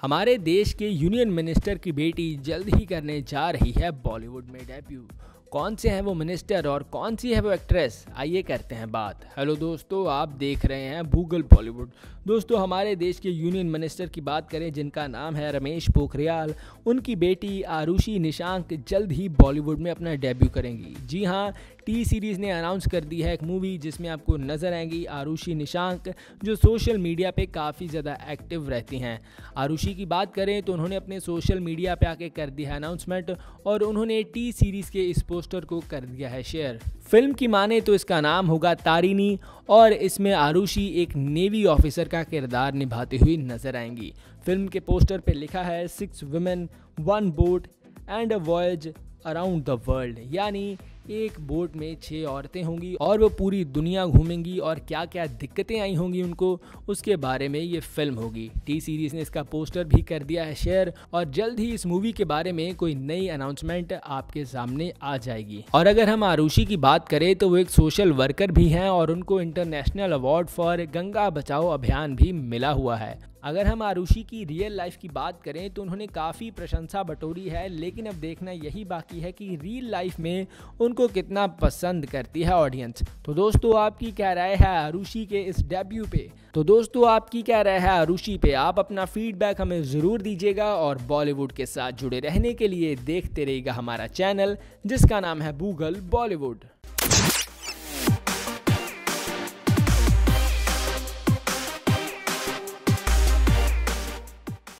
हमारे देश के यूनियन मिनिस्टर की बेटी जल्द ही करने जा रही है बॉलीवुड में डेब्यू। कौन से हैं वो मिनिस्टर और कौन सी है वो एक्ट्रेस, आइए करते हैं बात। हेलो दोस्तों, आप देख रहे हैं गूगल बॉलीवुड। दोस्तों, हमारे देश के यूनियन मिनिस्टर की बात करें जिनका नाम है रमेश पोखरियाल, उनकी बेटी आरुषि निशांक जल्द ही बॉलीवुड में अपना डेब्यू करेंगी। जी हाँ, टी सीरीज़ ने अनाउंस कर दी है एक मूवी जिसमें आपको नज़र आएंगी आरुषि निशांक, जो सोशल मीडिया पे काफ़ी ज़्यादा एक्टिव रहती हैं। आरुषि की बात करें तो उन्होंने अपने सोशल मीडिया पे आके कर दिया है अनाउंसमेंट और उन्होंने टी सीरीज़ के इस पोस्टर को कर दिया है शेयर। फिल्म की माने तो इसका नाम होगा तारिणी और इसमें आरुषि एक नेवी ऑफिसर का किरदार निभाती हुई नज़र आएंगी। फिल्म के पोस्टर पर लिखा है 6 women 1 boat and a voyage around the world, यानी एक बोट में 6 औरतें होंगी और वो पूरी दुनिया घूमेंगी और क्या क्या दिक्कतें आई होंगी उनको, उसके बारे में ये फिल्म होगी। टी सीरीज़ ने इसका पोस्टर भी कर दिया है शेयर और जल्द ही इस मूवी के बारे में कोई नई अनाउंसमेंट आपके सामने आ जाएगी। और अगर हम आरुषि की बात करें तो वो एक सोशल वर्कर भी हैं और उनको इंटरनेशनल अवार्ड फॉर गंगा बचाओ अभियान भी मिला हुआ है। अगर हम आरुषि की रियल लाइफ की बात करें तो उन्होंने काफ़ी प्रशंसा बटोरी है, लेकिन अब देखना यही बाकी है कि रियल लाइफ में उनको कितना पसंद करती है ऑडियंस। तो दोस्तों, आपकी क्या राय है आरुषि के इस डेब्यू पे? आप अपना फीडबैक हमें ज़रूर दीजिएगा और बॉलीवुड के साथ जुड़े रहने के लिए देखते रहिएगा हमारा चैनल जिसका नाम है गूगल बॉलीवुड।